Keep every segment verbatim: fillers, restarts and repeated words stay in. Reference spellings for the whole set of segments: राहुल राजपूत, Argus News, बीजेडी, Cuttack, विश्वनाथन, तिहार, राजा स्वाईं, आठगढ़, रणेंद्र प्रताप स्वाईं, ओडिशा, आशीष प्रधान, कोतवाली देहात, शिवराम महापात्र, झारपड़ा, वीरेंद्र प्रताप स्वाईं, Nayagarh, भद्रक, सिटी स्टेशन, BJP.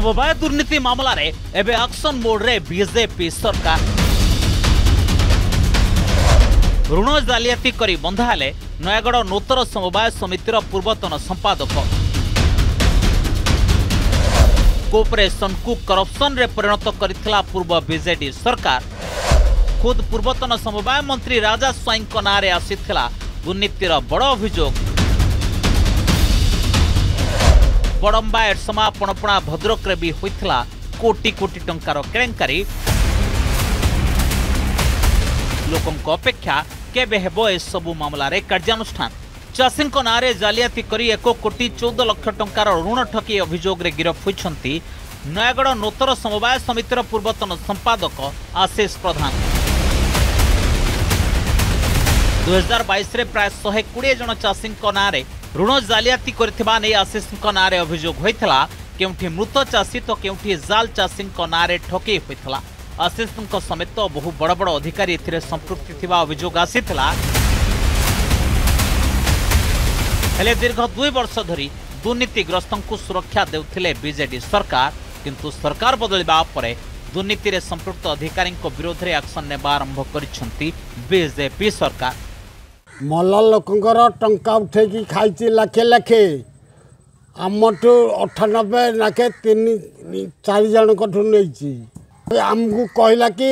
समवाय दुर्नीति मामलार एबे action मोड्रे BJP सरकार। ऋण जालियाती करी बंधा हेले नयागढ़ नूतन समवाय समितिर पूर्वतन संपादक। कोऑपरेशन को करप्शन रे परिणत करितला पूर्व बीजेडी सरकार। खुद पूर्वतन समवाय मंत्री राजा स्वाईं नारे आसीथिला दुर्नीतिर बड़ अभियोग। बड़म्बा एरसमा पणपणा भद्रक भी होइथिला कोटी कोटी टंकार केलेंकारी। लोकंक अपेक्षा केबे हेबो ए सबु मामला रे कार्यानुष्ठान। चाषींक नारे जालियाती करी एक कोटी चौदह लाख टंकार ऋण ठकी अभियोग रे गिरफ होइछंती नयागढ़ नूतन समवाय समितिर पूर्वतन संपादक आशीष प्रधान। दो हज़ार बाईस रे प्राय शहे कोड़े जन चाषींक नारे ऋण जालियाती करथिबा नै आशीषक नारे अभियोग होइथला। केउठी मृत चाषी तो केउठी जाल चाषीक नारे ठके होइथला। आशीषक समेत बहु बड़ बड़ अधिकारी एथिरे संपृक्ति थिबा अभियोग आसीथिला। हेले दीर्घ दुई वर्ष धरी दुर्नीतिग्रस्तंकु सुरक्षा देउथिले बीजेडी सरकार, किंतु सरकार बदलिबा परे दुर्नीति रे संपृक्त अधिकारीक विरोध रे एक्शन नेबा आरंभ करिसंती बीजेपी सरकार। मल्ल लोकर टंका उठे खाई लाखे लाखे आमठू अठानबे लाखे तीन चारजू नहीं आमको कहला कि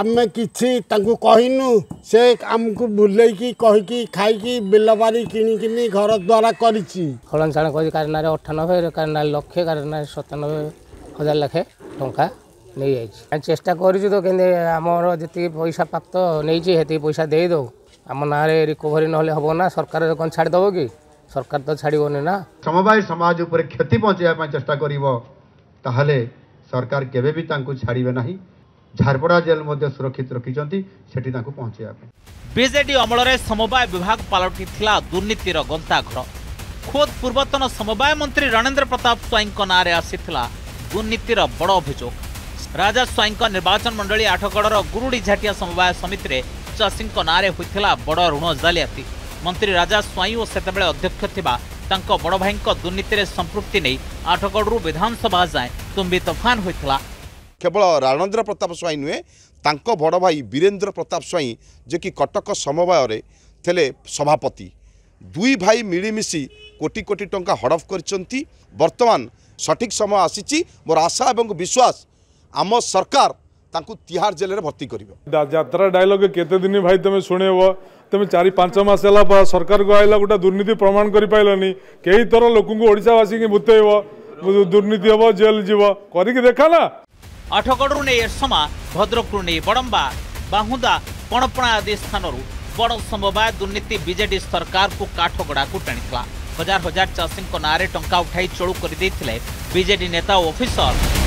आम किसी कहनू से आमको बुले कि कहीकि खाई बिलबारी कि घर द्वारा करलनसाण कर अठानबे कार लक्षे कार सतानबे हजार लाखे टंका नहीं जाइए चेस्टा करमर जी पैसा प्राप्त नहीं पैसा दे दो आम ना रिकवरी ना हम ना सरकार कौन छाड़देव कि सरकार तो छाड़बनी ना। समवाय समाज उपर क्षति पहुँचाई चेष्टा कर सरकार केबे भी तांकु छाड़बे ना। झारपड़ा जेल मध्य सुरक्षित रखिंट से पहुँचाई। बीजेडी अमल में समवाय विभाग पलटि दुर्नीतिर गंताघर। खोद पूर्वतन समवाय मंत्री रणेंद्र प्रताप स्वाईं नारे आसीथिला दुर्नीतिर बड़ अभियोग। राजा स्वाईं निर्वाचन मंडली आठगढ़ गुरुड़ी झाटिया समवाय समिति चाषीक नारे होता बड़ ऋण जालियाती। मंत्री राजा स्वाईं और से अध्यक्ष थिबा तांको बड़ भाई दुर्नीति में संपृक्ति नहीं आठगढ़ विधानसभा जाए तुम्बी तफान होता। केवल रणेंद्र प्रताप स्वाईं नुहे तांको बड़ भाई वीरेंद्र प्रताप स्वाईं जे कि कटक समवाय रे थेले सभापति दुई भाई मिलीमिशी कोटी कोटी टंका हड़प करिसंती। वर्तमान सठिक समय आसीची मोर आशा एवं विश्वास आम सरकार तांकु तिहार जेल में भर्ती करिबो। यात्रा डायलॉग केते दिन भाई तुम शुणेब तुम चार पांच मस है सरकार को आइला गोटे दुर्नीति प्रमाण कर पाइलानी कई थर लोक ओडिशावासी की भूतेब दुर्नीति हम जेल जीव करिक देखाना। आठगढ़ एरसमा भद्रक बड़म्बा बाहुदा पणपणा आदि स्थान बड़ समवाय दुर्नीति बीजेडी सरकार को काठगड़ा को टाणीला। हजार हजार चाषी नारे टंका उठाई चलू कर बीजेडी नेता और ऑफिसर।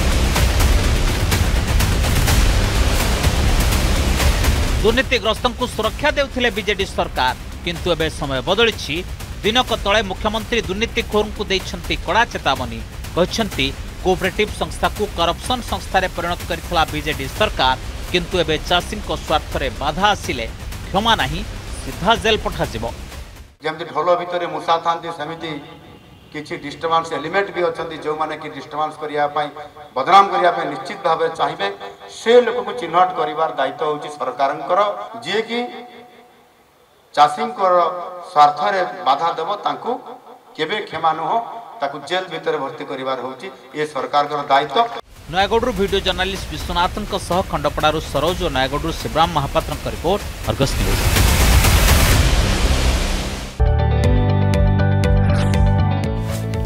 दुर्नीतिग्रस्तंकु सुरक्षा देउथिले बीजेडी सरकार, किंतु एबे समय बदलिछि। दिनक तले मुख्यमंत्री दुर्नीतिखोरंकु देइछन्ति कड़ा चेतावनी। कहिछन्ति कोऑपरेटिव संस्था को करप्शन संस्थारे परिणत करितला बीजेडी सरकार, किंतु एबे चाषींक स्वार्थरे बाधा आसिले क्षमा नाही सीधा जेल पठाजिबो। जेमति ढोल भितरे मुसा थांती समिति किछि डिस्टर्बेंस एलिमेंट भी अछन्ति जो माने कि डिस्टर्बेंस करिया पई बदनाम करिया पई निश्चित भाबे चाहिबे से लोक को चिन्हट करिवार दायित्व होछि सरकारनकर। जे कि चाषींकर स्वार्थ रे बाधा देबो तांकु केबे क्षमा न हो ताकु जेल भीतर भर्ती करिवार होछि ए सरकारकर दायित्व। नयागढ़ वीडियो जर्नलिस्ट विश्वनाथनक सह खंडपड़ारु सरोज और नयागढ़ शिवराम महापात्रक रिपोर्ट अर्गस न्यूज।